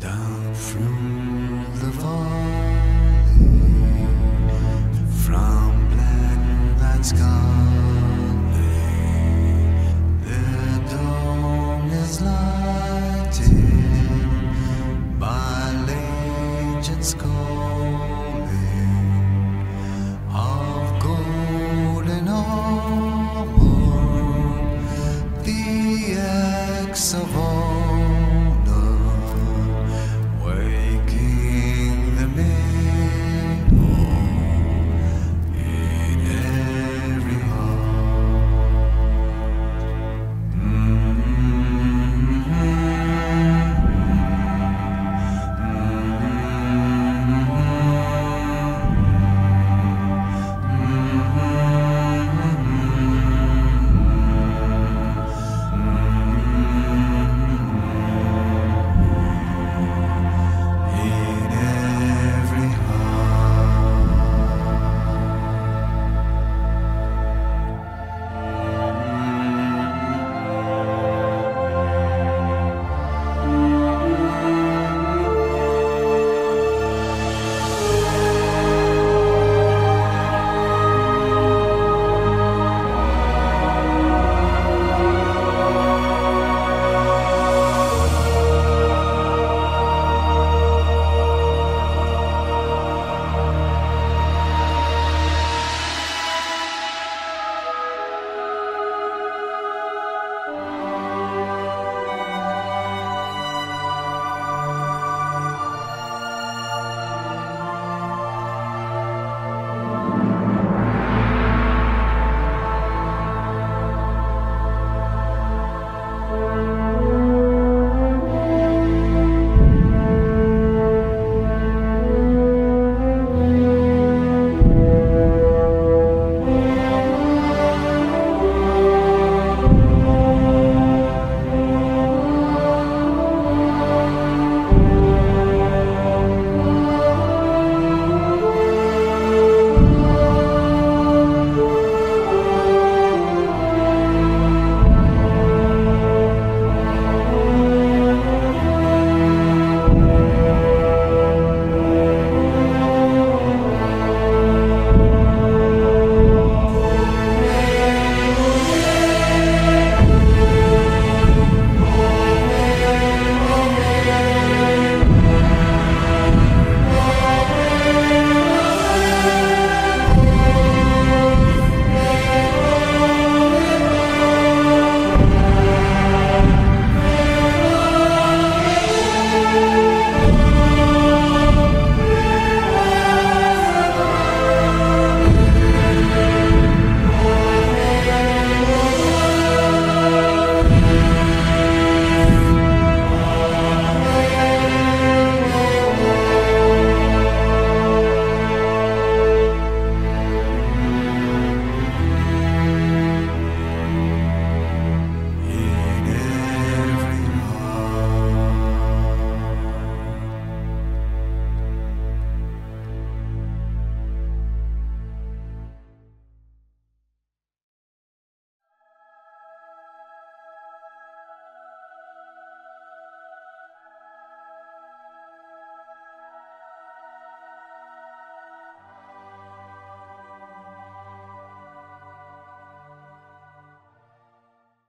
Down from the valley, from black night sky.